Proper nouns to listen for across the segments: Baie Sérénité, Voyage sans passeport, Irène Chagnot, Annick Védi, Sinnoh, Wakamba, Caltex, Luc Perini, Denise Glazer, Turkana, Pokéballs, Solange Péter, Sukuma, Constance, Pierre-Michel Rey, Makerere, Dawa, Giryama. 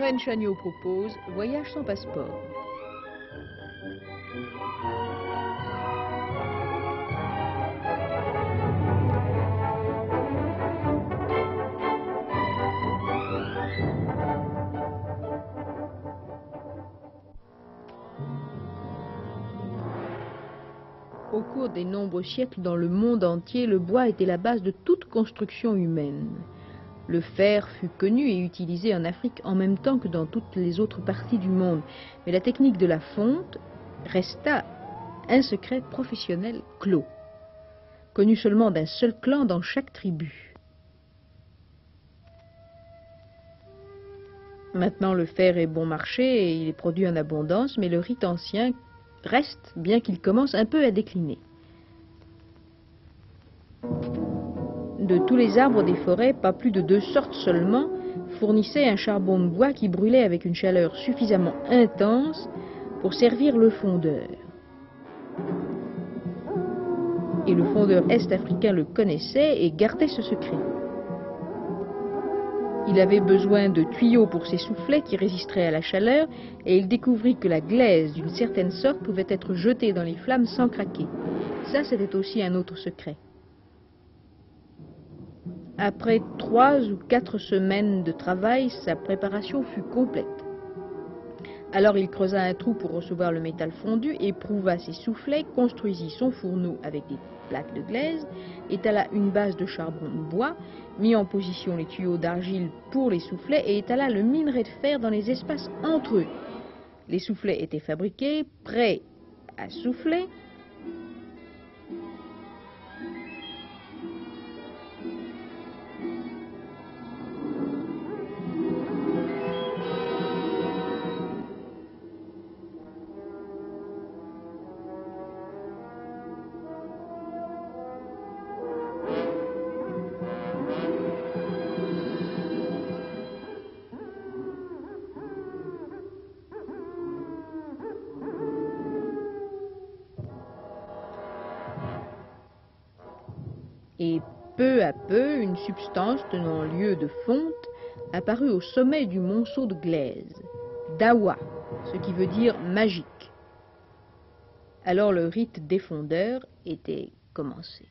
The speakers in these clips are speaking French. Irène Chagnot propose Voyage sans passeport. Au cours des nombreux siècles dans le monde entier, le bois était la base de toute construction humaine. Le fer fut connu et utilisé en Afrique en même temps que dans toutes les autres parties du monde. Mais la technique de la fonte resta un secret professionnel clos, connu seulement d'un seul clan dans chaque tribu. Maintenant, le fer est bon marché et il est produit en abondance, mais le rite ancien reste, bien qu'il commence un peu à décliner. De tous les arbres des forêts, pas plus de 2 sortes seulement fournissaient un charbon de bois qui brûlait avec une chaleur suffisamment intense pour servir le fondeur. Et le fondeur est-africain le connaissait et gardait ce secret. Il avait besoin de tuyaux pour ses soufflets qui résisteraient à la chaleur et il découvrit que la glaise d'une certaine sorte pouvait être jetée dans les flammes sans craquer. Ça, c'était aussi un autre secret. Après 3 ou 4 semaines de travail, sa préparation fut complète. Alors il creusa un trou pour recevoir le métal fondu, éprouva ses soufflets, construisit son fourneau avec des plaques de glaise, étala une base de charbon de bois, mit en position les tuyaux d'argile pour les soufflets et étala le minerai de fer dans les espaces entre eux. Les soufflets étaient fabriqués, prêts à souffler. Et peu à peu, une substance tenant lieu de fonte apparut au sommet du monceau de glaise, Dawa, ce qui veut dire magique. Alors le rite des fondeurs était commencé.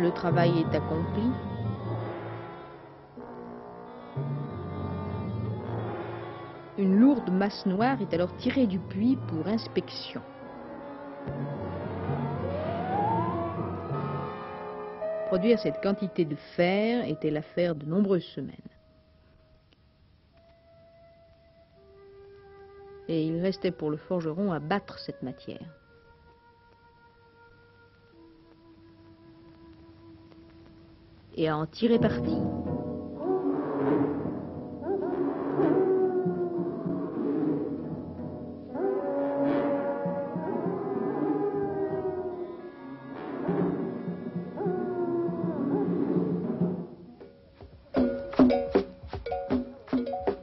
Le travail est accompli. Une lourde masse noire est alors tirée du puits pour inspection. Produire cette quantité de fer était l'affaire de nombreuses semaines. Et il restait pour le forgeron à battre cette matière. Et à en tirer parti.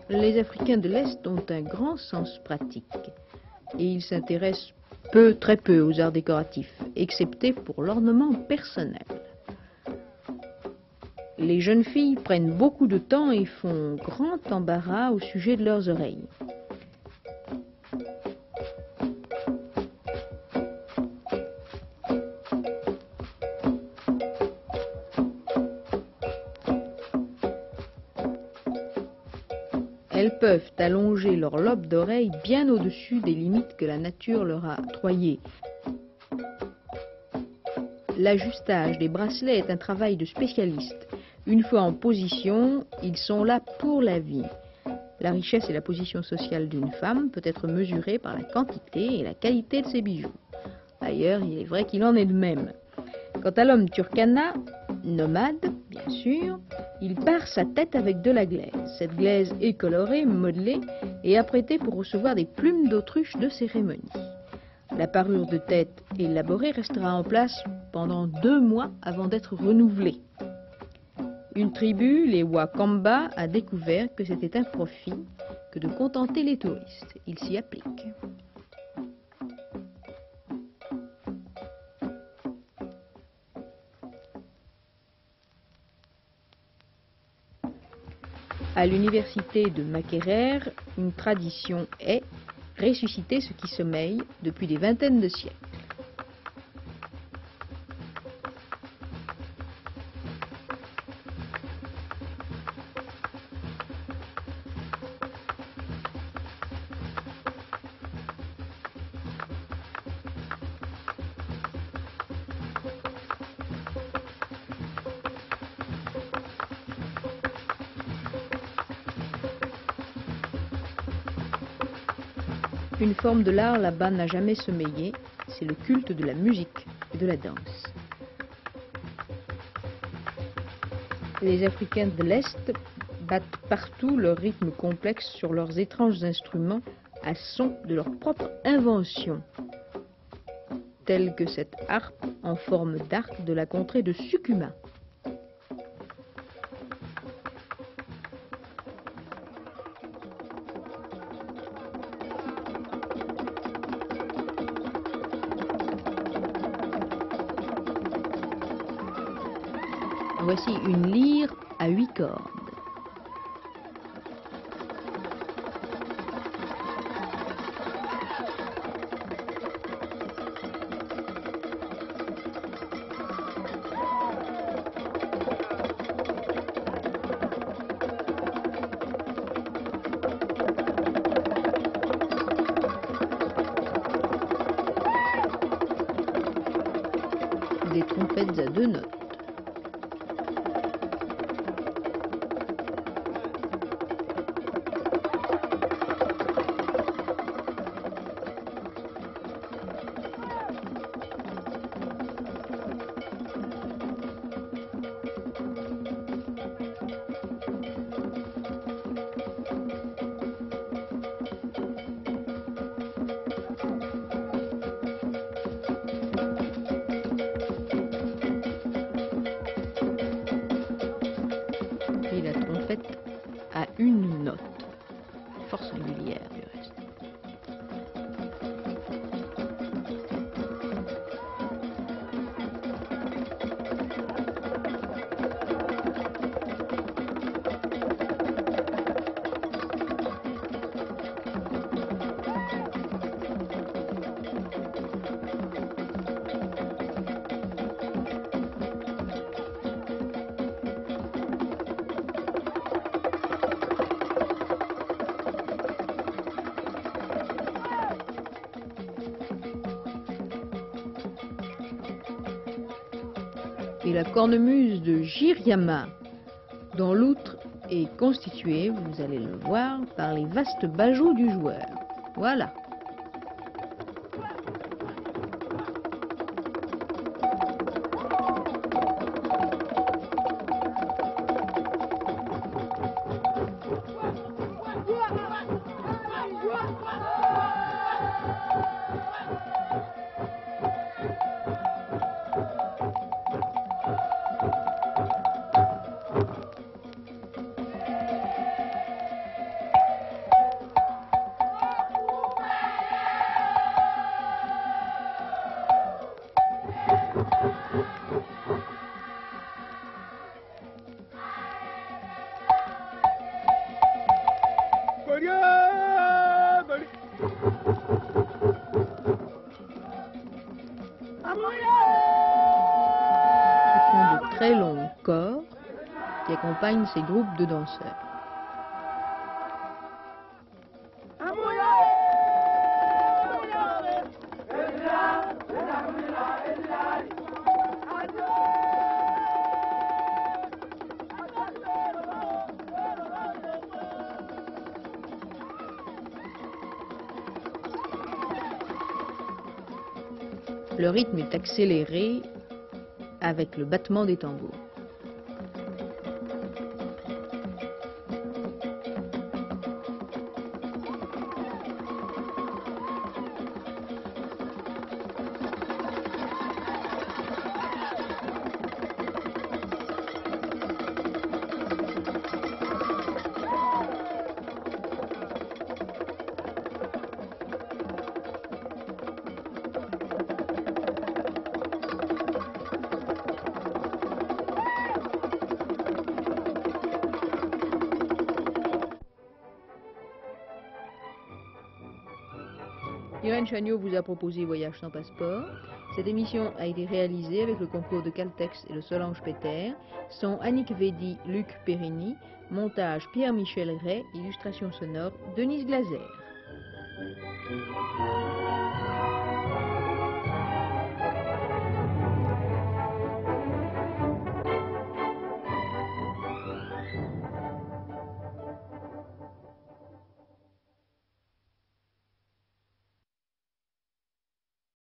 Les Africains de l'Est ont un grand sens pratique et ils s'intéressent très peu aux arts décoratifs, excepté pour l'ornement personnel. Les jeunes filles prennent beaucoup de temps et font grand embarras au sujet de leurs oreilles. Elles peuvent allonger leur lobe d'oreille bien au-dessus des limites que la nature leur a octroyées. L'ajustage des bracelets est un travail de spécialiste. Une fois en position, ils sont là pour la vie. La richesse et la position sociale d'une femme peut être mesurée par la quantité et la qualité de ses bijoux. D'ailleurs, il est vrai qu'il en est de même. Quant à l'homme Turkana, nomade, bien sûr, il part sa tête avec de la glaise. Cette glaise est colorée, modelée et apprêtée pour recevoir des plumes d'autruche de cérémonie. La parure de tête élaborée restera en place pendant 2 mois avant d'être renouvelée. Une tribu, les Wakamba, a découvert que c'était un profit que de contenter les touristes. Ils s'y appliquent. À l'université de Makerere, une tradition est ressusciter ce qui sommeille depuis des vingtaines de siècles. Une forme de l'art là-bas n'a jamais sommeillé, c'est le culte de la musique et de la danse. Les Africains de l'Est battent partout leur rythme complexe sur leurs étranges instruments à son de leur propre invention, telle que cette harpe en forme d'arc de la contrée de Sukuma. Voici une lyre à 8 cordes. Des trompettes à 2 notes. À 1 note, fort singulière du reste. Et la cornemuse de Giryama, dont l'outre est constituée, vous allez le voir, par les vastes bajoux du joueur. Voilà. Longs corps qui accompagnent ces groupes de danseurs. Le rythme est accéléré avec le battement des tambours. Irène Chagnot vous a proposé Voyage sans passeport. Cette émission a été réalisée avec le concours de Caltex et de Solange Péter. Son Annick Védi, Luc Perini. Montage Pierre-Michel Rey. Illustration sonore Denise Glazer.